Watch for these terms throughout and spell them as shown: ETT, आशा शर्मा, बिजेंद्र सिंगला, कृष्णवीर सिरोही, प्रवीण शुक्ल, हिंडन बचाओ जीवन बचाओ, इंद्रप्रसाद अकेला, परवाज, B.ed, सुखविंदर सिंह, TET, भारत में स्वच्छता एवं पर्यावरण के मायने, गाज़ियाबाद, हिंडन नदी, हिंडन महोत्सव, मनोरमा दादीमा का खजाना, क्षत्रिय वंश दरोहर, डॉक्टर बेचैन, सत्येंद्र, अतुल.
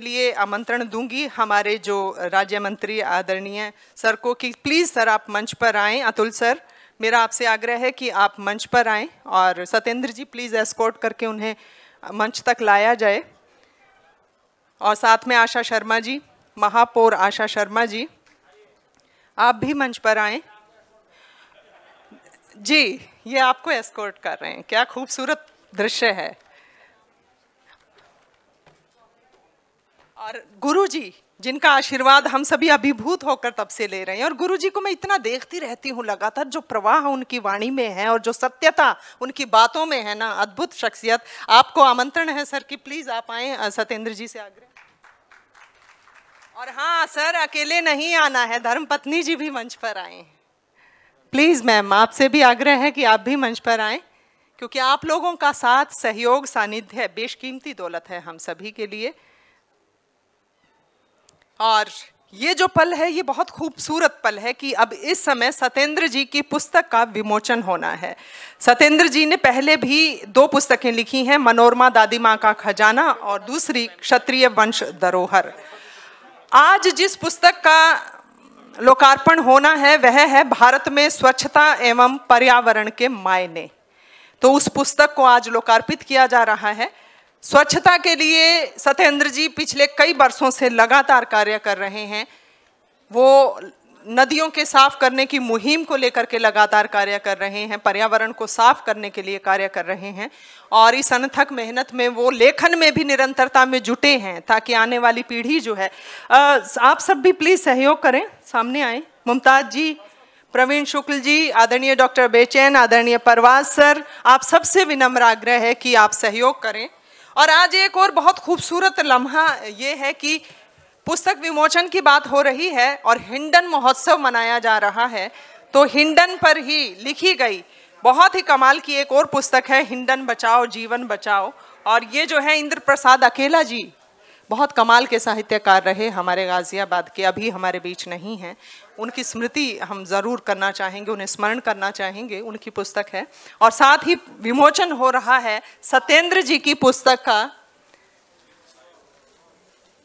के लिए आमंत्रण दूंगी हमारे जो राज्य मंत्री आदरणीय सर को कि प्लीज़ सर आप मंच पर आएँ। अतुल सर, मेरा आपसे आग्रह है कि आप मंच पर आएँ और सत्येंद्र जी प्लीज़ एस्कॉर्ट करके उन्हें मंच तक लाया जाए। और साथ में आशा शर्मा जी, महापौर आशा शर्मा जी, आप भी मंच पर आएँ। जी, ये आपको एस्कॉर्ट कर रहे हैं। क्या खूबसूरत दृश्य है। और गुरु जी, जिनका आशीर्वाद हम सभी अभिभूत होकर तब से ले रहे हैं, और गुरु जी को मैं इतना देखती रहती हूँ लगातार, जो प्रवाह उनकी वाणी में है और जो सत्यता उनकी बातों में है ना, अद्भुत शख्सियत। आपको आमंत्रण है सर कि प्लीज़ आप आएँ, सत्येंद्र जी से आग्रह। और हाँ सर, अकेले नहीं आना है, धर्मपत्नी जी भी मंच पर आएँ। प्लीज़ मैम, आपसे भी आग्रह है कि आप भी मंच पर आएँ, क्योंकि आप लोगों का साथ, सहयोग, सानिध्य बेशकीमती दौलत है हम सभी के लिए। और ये जो पल है, ये बहुत खूबसूरत पल है कि अब इस समय सत्येंद्र जी की पुस्तक का विमोचन होना है। सत्येंद्र जी ने पहले भी 2 पुस्तकें लिखी हैं, मनोरमा दादीमा का खजाना और दूसरी क्षत्रिय वंश दरोहर। आज जिस पुस्तक का लोकार्पण होना है वह है भारत में स्वच्छता एवं पर्यावरण के मायने। तो उस पुस्तक को आज लोकार्पित किया जा रहा है। स्वच्छता के लिए सत्येंद्र जी पिछले कई वर्षों से लगातार कार्य कर रहे हैं। वो नदियों के साफ करने की मुहिम को लेकर के लगातार कार्य कर रहे हैं, पर्यावरण को साफ करने के लिए कार्य कर रहे हैं, और इस अनथक मेहनत में वो लेखन में भी निरंतरता में जुटे हैं, ताकि आने वाली पीढ़ी जो है, आप सब भी प्लीज़ सहयोग करें, सामने आएँ। मुमताज जी, प्रवीण शुक्ल जी, आदरणीय डॉक्टर बेचैन, आदरणीय परवाज सर, आप सबसे विनम्र आग्रह है कि आप सहयोग करें। और आज एक और बहुत खूबसूरत लम्हा ये है कि पुस्तक विमोचन की बात हो रही है और हिंडन महोत्सव मनाया जा रहा है। तो हिंडन पर ही लिखी गई बहुत ही कमाल की एक और पुस्तक है, हिंडन बचाओ जीवन बचाओ। और ये जो है इंद्रप्रसाद अकेला जी, बहुत कमाल के साहित्यकार रहे हमारे गाज़ियाबाद के, अभी हमारे बीच नहीं हैं। उनकी स्मृति हम ज़रूर करना चाहेंगे, उन्हें स्मरण करना चाहेंगे, उनकी पुस्तक है। और साथ ही विमोचन हो रहा है सत्येंद्र जी की पुस्तक का,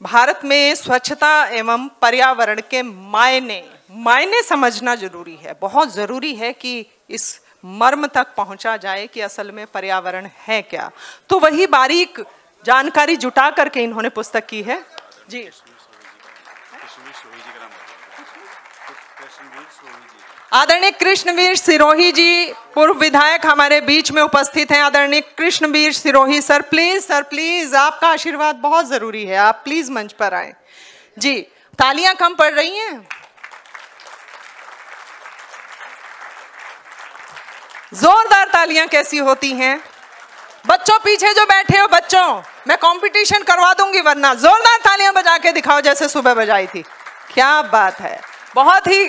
भारत में स्वच्छता एवं पर्यावरण के मायने। मायने समझना ज़रूरी है, बहुत ज़रूरी है कि इस मर्म तक पहुंचा जाए कि असल में पर्यावरण है क्या। तो वही बारीक जानकारी जुटा करके इन्होंने पुस्तक की है। जी, आदरणीय कृष्णवीर सिरोही जी, पूर्व विधायक हमारे बीच में उपस्थित हैं। आदरणीय कृष्णवीर सिरोही sir, please sir, please आपका आशीर्वाद बहुत जरूरी है, आप प्लीज मंच पर आए। जी, तालियां कम पड़ रही हैं, जोरदार तालियां कैसी होती हैं। बच्चों, पीछे जो बैठे हो बच्चों, मैं कंपटीशन करवा दूंगी, वरना जोरदार तालियां बजा के दिखाओ जैसे सुबह बजाई थी। क्या बात है, बहुत ही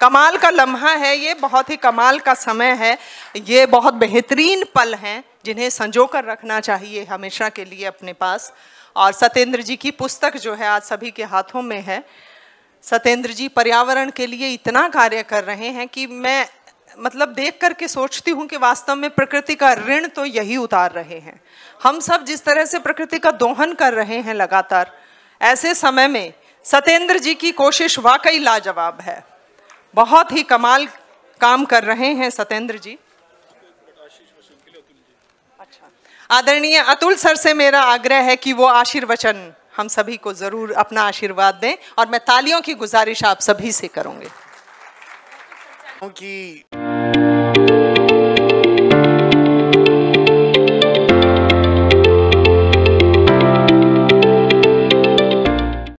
कमाल का लम्हा है ये, बहुत ही कमाल का समय है ये, बहुत बेहतरीन पल हैं जिन्हें संजो कर रखना चाहिए हमेशा के लिए अपने पास। और सत्येंद्र जी की पुस्तक जो है आज सभी के हाथों में है। सत्येंद्र जी पर्यावरण के लिए इतना कार्य कर रहे हैं कि मैं मतलब देख करके सोचती हूँ कि वास्तव में प्रकृति का ऋण तो यही उतार रहे हैं हम सब। जिस तरह से प्रकृति का दोहन कर रहे हैं लगातार, ऐसे समय में सत्येंद्र जी की कोशिश वाकई लाजवाब है। बहुत ही कमाल काम कर रहे हैं सत्येंद्र जी। अच्छा, आदरणीय अतुल सर से मेरा आग्रह है कि वो आशीर्वचन हम सभी को ज़रूर, अपना आशीर्वाद दें, और मैं तालियों की गुजारिश आप सभी से करूँगी।